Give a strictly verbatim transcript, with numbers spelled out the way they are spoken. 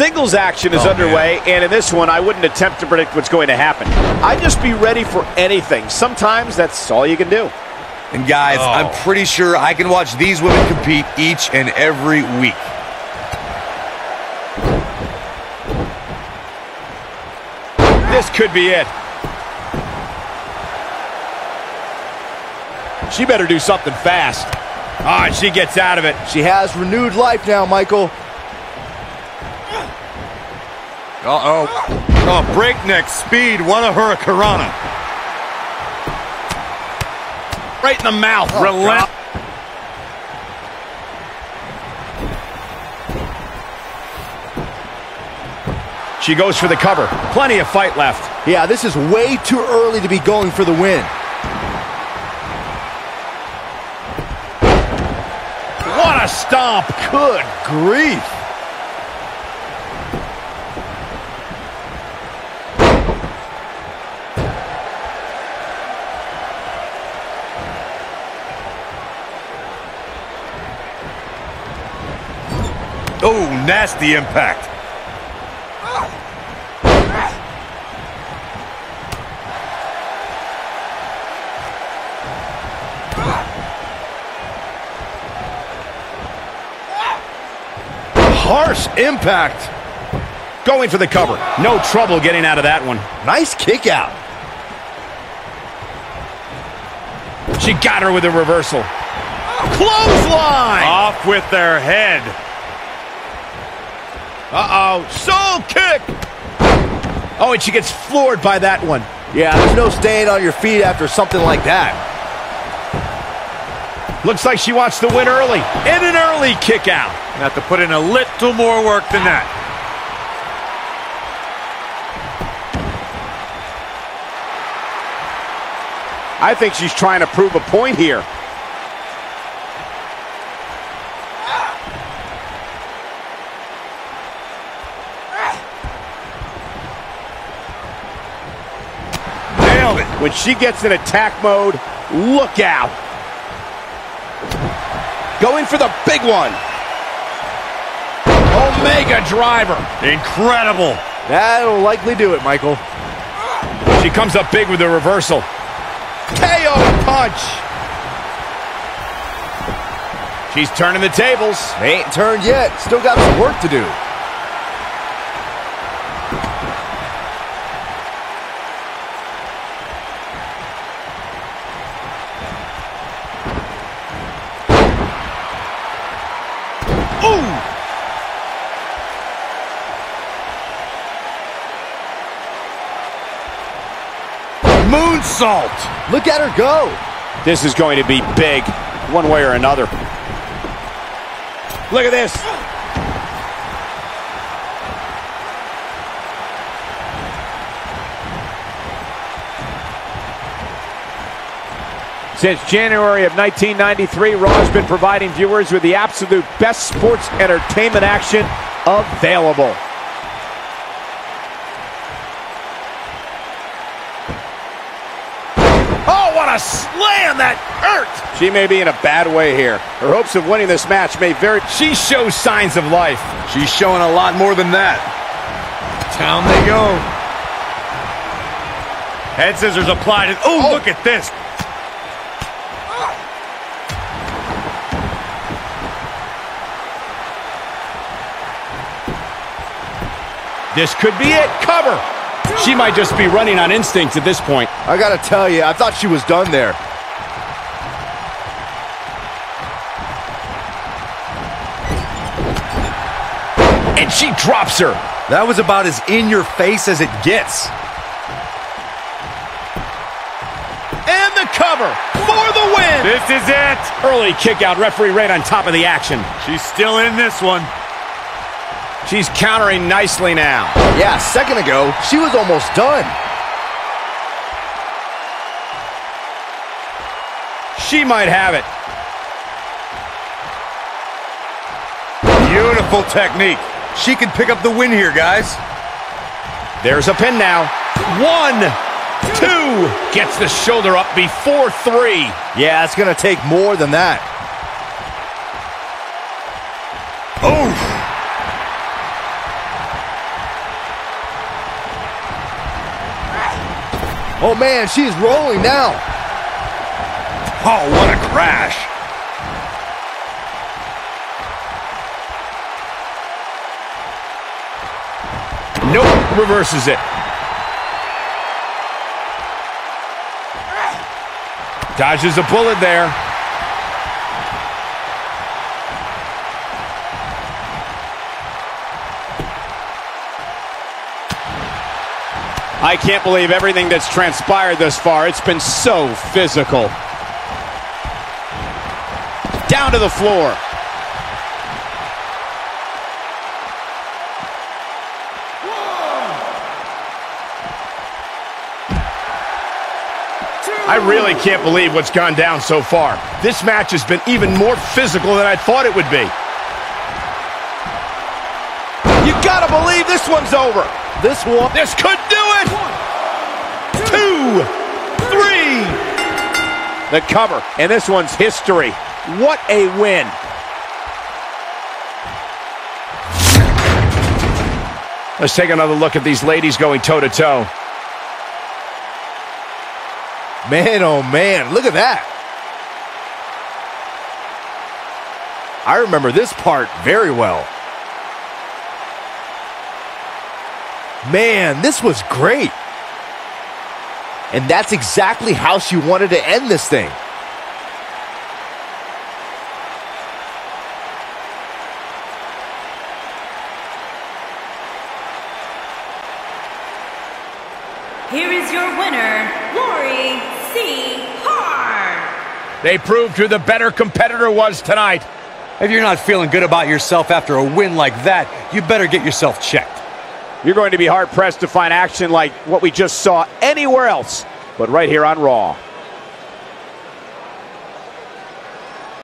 Singles action is oh, underway, man. And in this one, I wouldn't attempt to predict what's going to happen. I'd just be ready for anything. Sometimes that's all you can do. And guys, oh. I'm pretty sure I can watch these women compete each and every week. This could be it. She better do something fast. Ah, oh, she gets out of it. She has renewed life now, Michael. Uh-oh. Oh, breakneck speed. One of her Hurricanrana. Right in the mouth. Oh, Relent. She goes for the cover. Plenty of fight left. Yeah, this is way too early to be going for the win. What a stomp. Good grief. Oh, nasty impact. Harsh impact. Going for the cover. No trouble getting out of that one. Nice kick out. She got her with a reversal. Clothesline. Off with their head. Uh-oh, soul kick! Oh, and she gets floored by that one. Yeah, there's no staying on your feet after something like that. Looks like she wants to win early. And an early kick out. You have to put in a little more work than that. I think she's trying to prove a point here. When she gets in attack mode, look out. Going for the big one. Omega driver. Incredible. That'll likely do it, Michael. She comes up big with a reversal. K O punch. She's turning the tables. They ain't turned yet. Still got some work to do. Moonsault. Look at her go. This is going to be big, one way or another. Look at this. Since January of nineteen ninety-three, Raw has been providing viewers with the absolute best sports entertainment action available. Oh, what a slam! That hurt! She may be in a bad way here. Her hopes of winning this match may vary. She shows signs of life. She's showing a lot more than that. Down they go. Head scissors applied. And, oh, oh, look at this. This could be it. Cover! She might just be running on instinct at this point. I gotta tell you, I thought she was done there. And she drops her. That was about as in-your-face as it gets. And the cover for the win! This is it! Early kick out, referee right on top of the action. She's still in this one. She's countering nicely now. Yeah, a second ago, she was almost done. She might have it. Beautiful technique. She can pick up the win here, guys. There's a pin now. One, two. Gets the shoulder up before three. Yeah, it's going to take more than that. Oh. Oh, man, she's rolling now. Oh, what a crash. Nope, reverses it. Dodges a bullet there. I can't believe everything that's transpired thus far. It's been so physical. Down to the floor. I really can't believe what's gone down so far. This match has been even more physical than I thought it would be. You gotta believe this one's over. This one, this could do it. Two, three. The cover, and this one's history. What a win. Let's take another look at these ladies going toe-to-toe. Man, oh man, look at that. I remember this part very well. Man, this was great. And that's exactly how she wanted to end this thing. Here is your winner, Lori C. Hart. They proved who the better competitor was tonight. If you're not feeling good about yourself after a win like that, you better get yourself checked. You're going to be hard-pressed to find action like what we just saw anywhere else, but right here on Raw.